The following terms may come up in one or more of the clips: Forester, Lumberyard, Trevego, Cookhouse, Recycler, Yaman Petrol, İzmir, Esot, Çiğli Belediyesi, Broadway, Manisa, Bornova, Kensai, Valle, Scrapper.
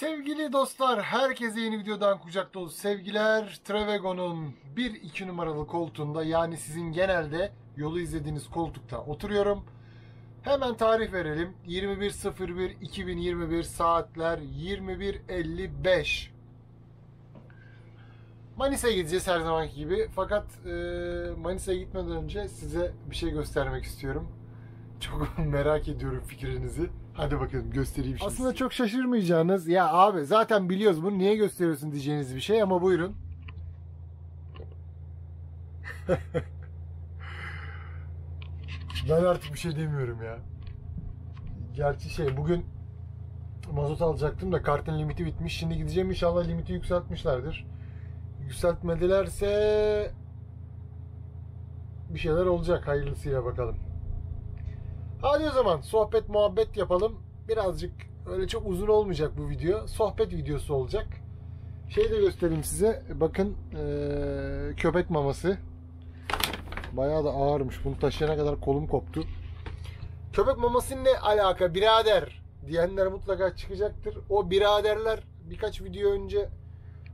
Sevgili dostlar, herkese yeni videodan kucak dolu sevgiler. Trevego'nun 1-2 numaralı koltuğunda, yani sizin genelde yolu izlediğiniz koltukta oturuyorum. Hemen tarih verelim. 21.01.2021 saatler 21.55. Manisa'ya gideceğiz her zamanki gibi. Fakat Manisa'ya gitmeden önce size bir şey göstermek istiyorum. Çok merak ediyorum fikrinizi. Hadi bakalım, göstereyim şimdi. Aslında çok şaşırmayacağınız, ya abi zaten biliyoruz bunu, niye gösteriyorsun diyeceğiniz bir şey, ama buyurun. Ben artık bir şey demiyorum ya. Gerçi bugün mazot alacaktım da kartın limiti bitmiş. Şimdi gideceğim, inşallah limiti yükseltmişlerdir. Yükseltmedilerse bir şeyler olacak, hayırlısıyla bakalım. Hadi o zaman sohbet muhabbet yapalım. Birazcık, öyle çok uzun olmayacak bu video. Sohbet videosu olacak. Şeyi de göstereyim size. Bakın köpek maması. Bayağı da ağırmış. Bunu taşıyana kadar kolum koptu. Köpek maması ne alaka birader diyenler mutlaka çıkacaktır. O biraderler birkaç video önce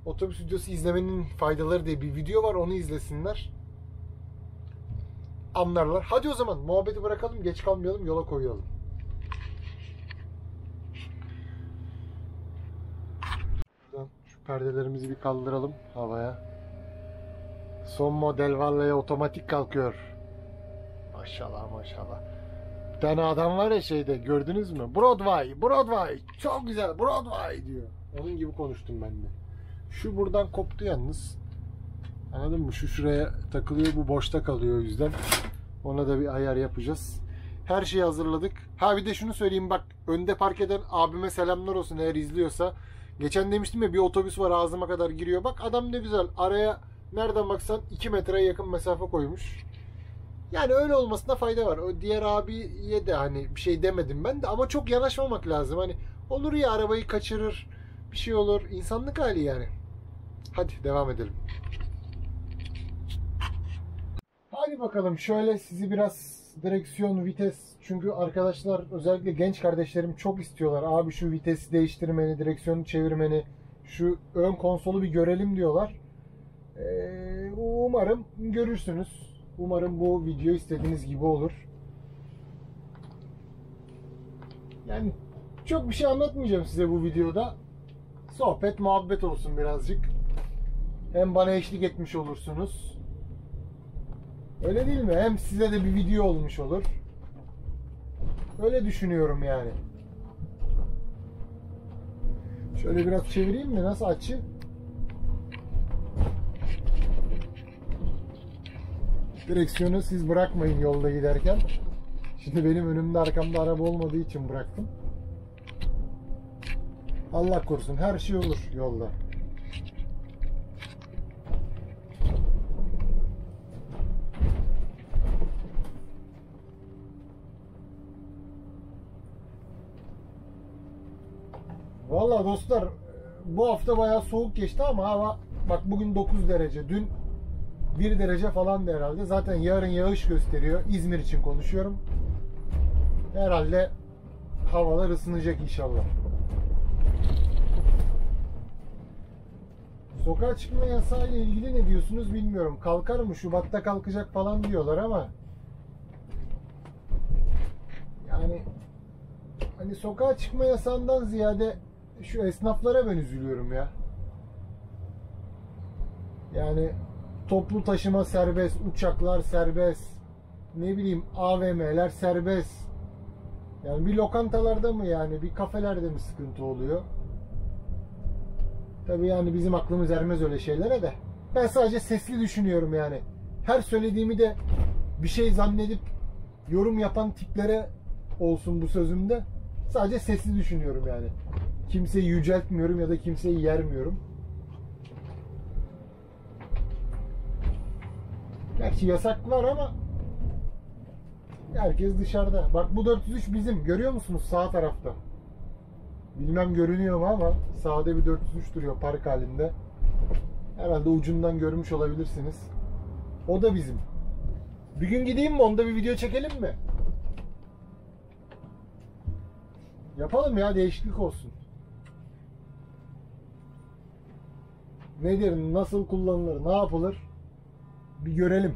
otobüs videosu izlemenin faydaları diye bir video var. Onu izlesinler. Anlarlar. Hadi o zaman muhabbeti bırakalım, geç kalmayalım, yola koyalım. Şuradan şu perdelerimizi bir kaldıralım havaya. Son model Valle'ye otomatik kalkıyor. Maşallah maşallah. Bir tane adam var ya şeyde, gördünüz mü? Broadway, Broadway. Çok güzel Broadway diyor. Onun gibi konuştum ben de. Şu buradan koptu yalnız. Anladın mı? Şu şuraya takılıyor, bu boşta kalıyor, o yüzden ona da bir ayar yapacağız. Her şeyi hazırladık. Ha bir de şunu söyleyeyim, bak önde park eden abime selamlar olsun eğer izliyorsa. Geçen demiştim ya, bir otobüs var ağzıma kadar giriyor. Bak adam ne güzel araya, nereden baksan 2 metreye yakın mesafe koymuş. Yani öyle olmasına fayda var. O diğer abiye de hani bir şey demedim ben de, ama çok yanaşmamak lazım. Hani olur ya, arabayı kaçırır, bir şey olur, insanlık hali yani. Hadi devam edelim. Hadi bakalım, şöyle sizi biraz direksiyon, vites, çünkü arkadaşlar, özellikle genç kardeşlerim çok istiyorlar. Abi şu vitesi değiştirmeni, direksiyonu çevirmeni, şu ön konsolu bir görelim diyorlar. Umarım görürsünüz. Umarım bu video istediğiniz gibi olur. Yani çok bir şey anlatmayacağım size bu videoda. Sohbet, muhabbet olsun birazcık. Hem bana eşlik etmiş olursunuz. Öyle değil mi? Hem size de bir video olmuş olur. Öyle düşünüyorum yani. Şöyle biraz çevireyim mi? Nasıl açı? Direksiyonu siz bırakmayın yolda giderken. Şimdi benim önümde arkamda araba olmadığı için bıraktım. Allah korusun, her şey olur yolda. Valla dostlar, bu hafta bayağı soğuk geçti ama hava, bak bugün 9 derece, dün 1 derece falan da herhalde. Zaten yarın yağış gösteriyor. İzmir için konuşuyorum. Herhalde havalar ısınacak inşallah. Sokağa çıkma yasağı ile ilgili ne diyorsunuz bilmiyorum. Kalkar mı? Şubat'ta kalkacak falan diyorlar ama yani hani sokağa çıkma yasağından ziyade şu esnaflara ben üzülüyorum ya. Yani toplu taşıma serbest, uçaklar serbest, ne bileyim AVM'ler serbest. Yani bir lokantalarda mı, yani bir kafelerde mi sıkıntı oluyor? Tabii yani bizim aklımız ermez öyle şeylere de. Ben sadece sesli düşünüyorum yani. Her söylediğimi de bir şey zannedip yorum yapan tiplere olsun bu sözümde. Sadece sesli düşünüyorum yani. Kimseyi yüceltmiyorum ya da kimseyi yermiyorum. Gerçi yasak var ama herkes dışarıda. Bak bu 403 bizim. Görüyor musunuz sağ tarafta? Bilmem görünüyor mu ama sağda bir 403 duruyor park halinde. Herhalde ucundan görmüş olabilirsiniz. O da bizim. Bir gün gideyim mi? Onda bir video çekelim mi? Yapalım ya, değişiklik olsun. nedir, nasıl kullanılır, ne yapılır bir görelim.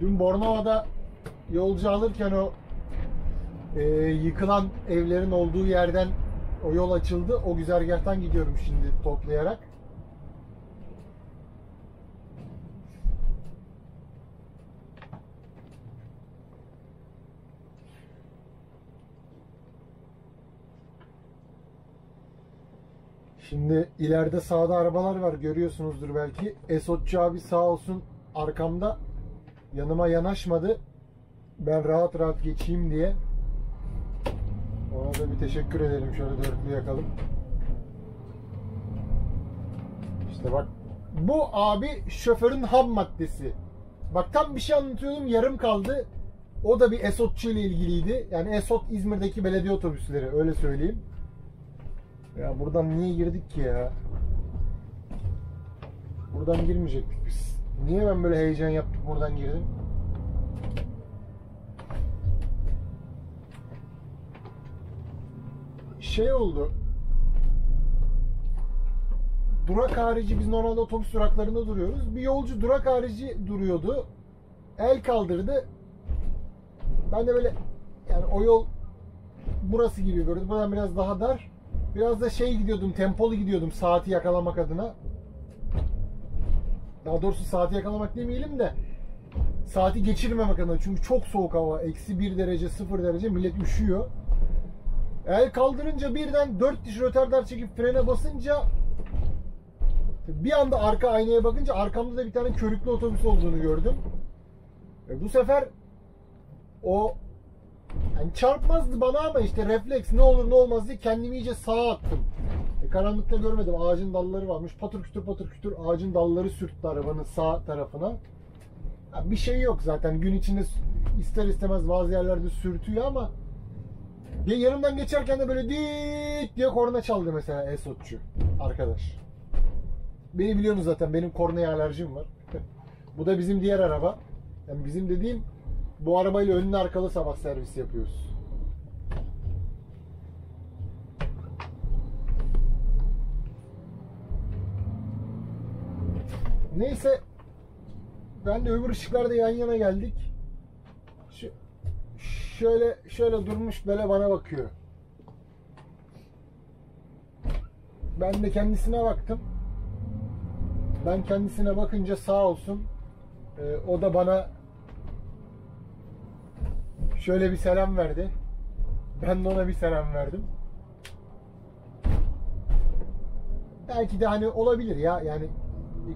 Dün Bornova'da yolcu alırken o yıkılan evlerin olduğu yerden o yol açıldı. O güzergahtan gidiyorum şimdi toplayarak. Şimdi ileride sağda arabalar var, görüyorsunuzdur belki. Esotçu abi sağ olsun arkamda, yanıma yanaşmadı. Ben rahat rahat geçeyim diye. Ona da bir teşekkür edelim. Şöyle dörtlü yakalım. İşte bak. Bu abi şoförün ham maddesi. Bak tam bir şey anlatıyordum, yarım kaldı. O da bir Esotçu ile ilgiliydi. Yani Esot İzmir'deki belediye otobüsleri, öyle söyleyeyim. Ya buradan niye girdik ki ya? Buradan girmeyecektik biz. Niye ben böyle heyecan yaptım, buradan girdim? Şey oldu. Durak harici, biz normalde otobüs duraklarında duruyoruz. Bir yolcu durak harici duruyordu. El kaldırdı. Ben de böyle, yani o yol burası gibi görüyordu. Buradan biraz daha dar. Biraz da şey gidiyordum, tempolu gidiyordum saati yakalamak adına. Daha doğrusu saati yakalamak demeyelim de saati geçirmemek adına. Çünkü çok soğuk hava. -1 derece, 0 derece. Millet üşüyor. El kaldırınca birden 4 diş röterdar çekip frene basınca, bir anda arka aynaya bakınca arkamda da bir tane körüklü otobüs olduğunu gördüm. Bu sefer o, yani çarpmazdı bana ama işte refleks, ne olur ne olmaz diye kendimi iyice sağa attım. Karanlıkta görmedim, ağacın dalları varmış. Patır kütür patır kütür ağacın dalları sürttü arabanın sağ tarafına. Yani bir şey yok zaten, gün içinde ister istemez bazı yerlerde sürtüyor ama yanımdan geçerken de böyle diiiit diye korna çaldı mesela Esotçu arkadaş. Beni biliyorsunuz zaten, benim kornaya alerjim var. Bu da bizim diğer araba. Yani bizim dediğim, bu arabayla önlü arkalı sabah servisi yapıyoruz. Neyse, ben de öbür ışıklarda yan yana geldik. Şöyle durmuş, böyle bana bakıyor. Ben de kendisine baktım. Ben kendisine bakınca sağ olsun o da bana şöyle bir selam verdi. Ben de ona bir selam verdim. Belki de hani olabilir ya, yani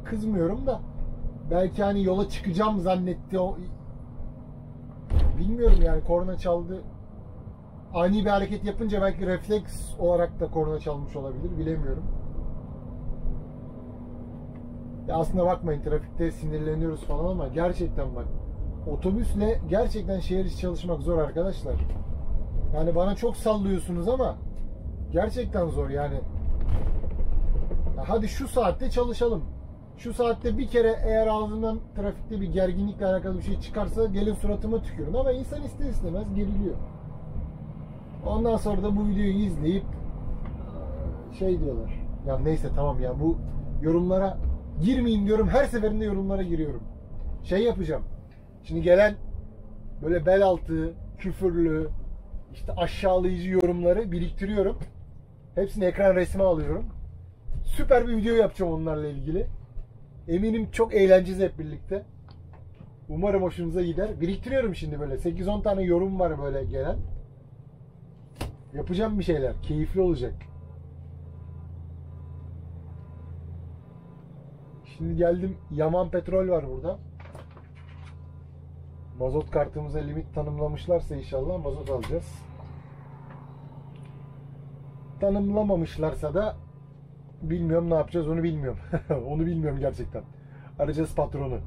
kızmıyorum da belki hani yola çıkacağım zannetti o. Bilmiyorum yani, korna çaldı. Ani bir hareket yapınca belki refleks olarak da korna çalmış olabilir. Bilemiyorum. Ya aslında bakmayın, trafikte sinirleniyoruz falan ama gerçekten bak, otobüsle gerçekten şehir içi çalışmak zor arkadaşlar. Yani bana çok sallıyorsunuz ama gerçekten zor yani. Ya hadi şu saatte çalışalım. Şu saatte bir kere eğer ağzından trafikte bir gerginlikle alakalı bir şey çıkarsa gelin suratıma tükürün, ama insan ister istemez geriliyor. Ondan sonra da bu videoyu izleyip şey diyorlar. Ya neyse tamam ya, bu yorumlara girmeyin diyorum. Her seferinde yorumlara giriyorum. Şey yapacağım. Şimdi gelen böyle bel altı, küfürlü, işte aşağılayıcı yorumları biriktiriyorum. Hepsini ekran resmi alıyorum. Süper bir video yapacağım onlarla ilgili. Eminim çok eğleneceğiz hep birlikte. Umarım hoşunuza gider. Biriktiriyorum şimdi böyle. 8-10 tane yorum var böyle gelen. Yapacağım bir şeyler. Keyifli olacak. Şimdi geldim. Yaman Petrol var burada. Mazot kartımıza limit tanımlamışlarsa inşallah mazot alacağız. Tanımlamamışlarsa da bilmiyorum ne yapacağız, onu bilmiyorum. Onu bilmiyorum gerçekten. Arayacağız patronu.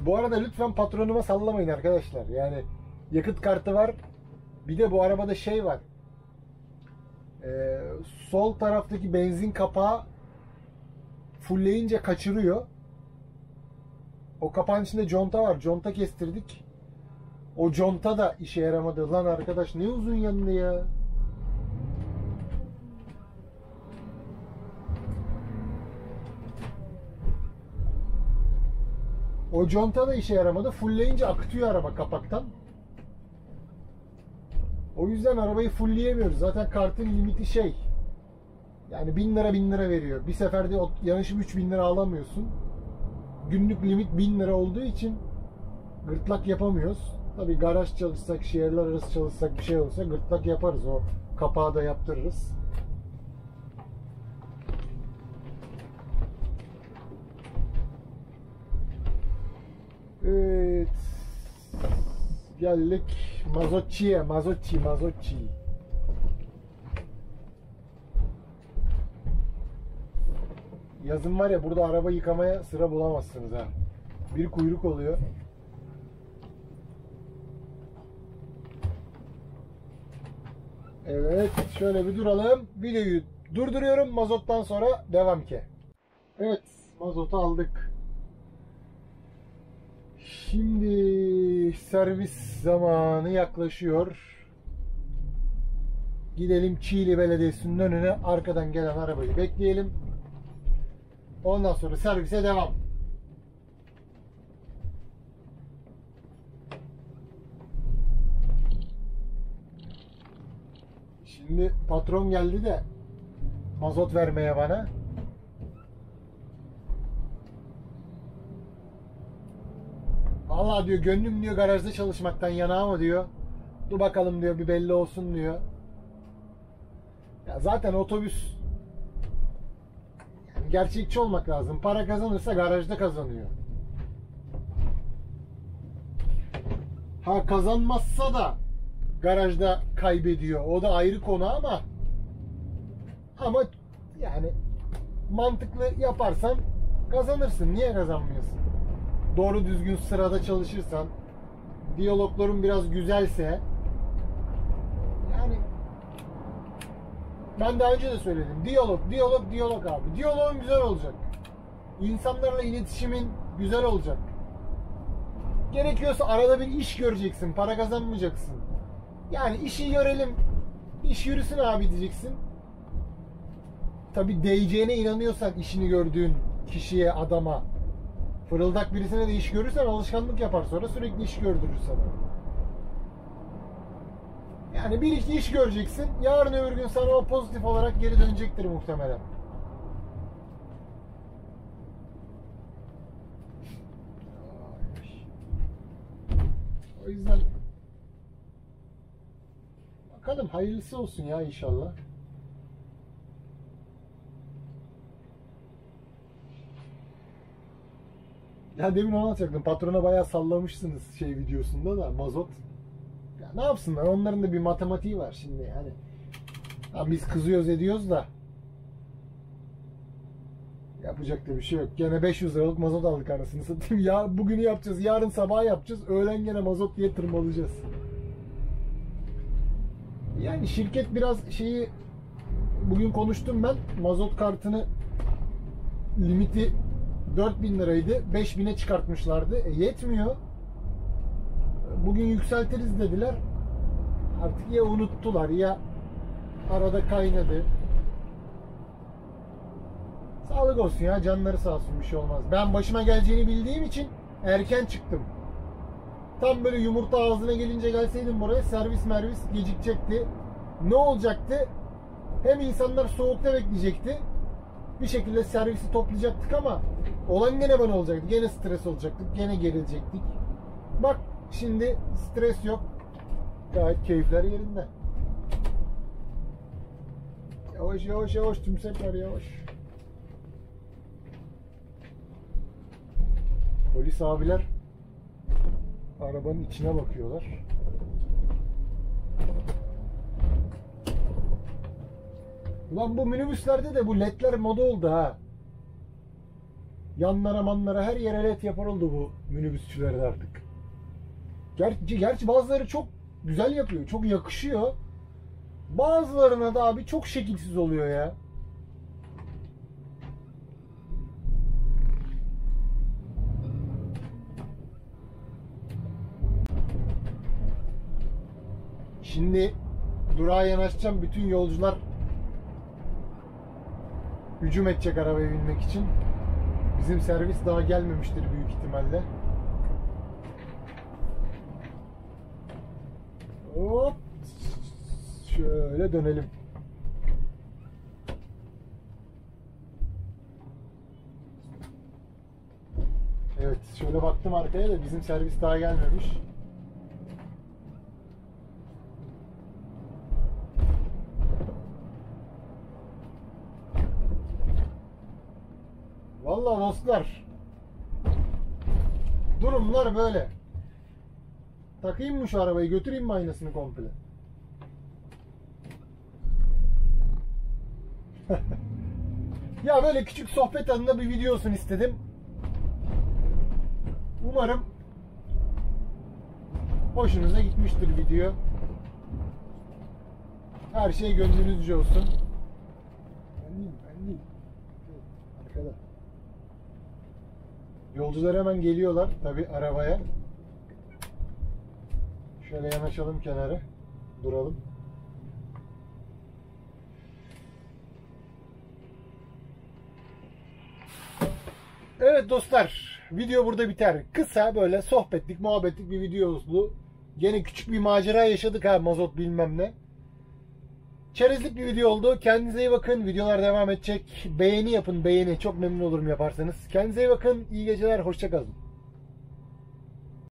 Bu arada lütfen patronuma sallamayın arkadaşlar. Yani yakıt kartı var. Bir de bu arabada şey var. Sol taraftaki benzin kapağı fulleyince kaçırıyor. O kapağın içinde conta var. Conta kestirdik. O conta da işe yaramadı. Lan arkadaş ne uzun yandı ya. O conta da işe yaramadı. Fulleyince akıtıyor araba kapaktan. O yüzden arabayı fulleyemiyoruz. Zaten kartın limiti şey. Yani 1000 lira veriyor. Bir seferde yanlışım 3000 lira alamıyorsun. Günlük limit 1000 lira olduğu için gırtlak yapamıyoruz. Tabii garaj çalışsak, şehirler arası çalışsak bir şey olsa gırtlak yaparız. O kapağı da yaptırırız. Evet. Geldik mazotçiye. Mazotçi. Yazın var ya burada araba yıkamaya sıra bulamazsınız ha. Bir kuyruk oluyor. Evet, şöyle bir duralım. Videoyu durduruyorum. Mazottan sonra devam ki. Evet, mazotu aldık. Şimdi servis zamanı yaklaşıyor. Gidelim Çiğli Belediyesi'nin önüne. Arkadan gelen arabayı bekleyelim. Ondan sonra servise devam. Şimdi patron geldi de mazot vermeye bana. Vallahi diyor gönlüm diyor garajda çalışmaktan yana ama diyor. Dur bakalım diyor bir belli olsun diyor. Ya zaten otobüs yani gerçekçi olmak lazım. Para kazanırsa garajda kazanıyor. Ha kazanmazsa da garajda kaybediyor. O da ayrı konu ama yani mantıklı yaparsan kazanırsın. Niye kazanmıyorsun? Doğru düzgün sırada çalışırsan, diyalogların biraz güzelse, yani ben daha önce de söyledim. Diyalog abi. Diyalogun güzel olacak. İnsanlarla iletişimin güzel olacak. Gerekiyorsa arada bir iş göreceksin. Para kazanmayacaksın. Yani işi görelim, iş yürüsün abi diyeceksin. Tabii değeceğine inanıyorsan işini gördüğün kişiye, adama. Fırıldak birisine de iş görürsen alışkanlık yapar sonra sürekli iş gördürür sana. Yani bir iki iş göreceksin. Yarın öbür gün sana o pozitif olarak geri dönecektir muhtemelen. O yüzden bakalım hayırlısı olsun ya inşallah. Ya demin onu anlatacaktım. Patrona bayağı sallamışsınız şey videosunda da mazot. Ya ne yapsınlar? Onların da bir matematiği var şimdi yani. Ya biz kızıyoruz ediyoruz da. Yapacak da bir şey yok. Gene 500 liralık mazot aldık anasını satayım. Ya bugünü yapacağız, yarın sabah yapacağız. Öğlen gene mazot diye tırmalayacağız. Yani şirket biraz şeyi bugün konuştum ben. Mazot kartını limiti 4000 liraydı. 5000'e çıkartmışlardı. Yetmiyor. Bugün yükseltiriz dediler. Artık ya unuttular ya arada kaynadı. Sağlık olsun ya. Canları sağ olsun. Bir şey olmaz. Ben başıma geleceğini bildiğim için erken çıktım. Tam böyle yumurta ağzına gelince gelseydim buraya servis gecikecekti. Ne olacaktı? Hem insanlar soğukta bekleyecekti. Bir şekilde servisi toplayacaktık ama olan gene bana olacaktı. Gene stres olacaktık. Gene gerilecektik. Bak şimdi stres yok. Gayet keyifler yerinde. Yavaş tümsekler yavaş. Polis abiler arabanın içine bakıyorlar. Ulan bu minibüslerde de bu ledler moda oldu ha. Yanlara manlara her yere led yapar oldu bu minibüsçülerde artık. Gerçi bazıları çok güzel yapıyor. Çok yakışıyor. Bazılarına da abi çok şekilsiz oluyor ya. Şimdi durağa yanaşacağım. Bütün yolcular hücum edecek arabaya binmek için. Bizim servis daha gelmemiştir büyük ihtimalle. Hop. Şöyle dönelim. Evet, şöyle baktım arkaya da bizim servis daha gelmemiş. Vallahi dostlar, durumlar böyle. Takayım mı şu arabayı, götüreyim mi aynasını komple? Ya böyle küçük sohbet adında bir video olsun istedim. Umarım hoşunuza gitmiştir video. Her şey gönlünüzce olsun. Ben değilim. Arkada. Yolcular hemen geliyorlar tabii arabaya. Şöyle yanaşalım kenara. Duralım. Evet dostlar, video burada biter. Kısa böyle sohbetlik, muhabbetlik bir video oldu. Gene küçük bir macera yaşadık ha, mazot bilmem ne. Çerezlik bir video oldu. Kendinize iyi bakın. Videolar devam edecek. Beğeni yapın, beğeni. Çok memnun olurum yaparsanız. Kendinize iyi bakın. İyi geceler. Hoşça kalın.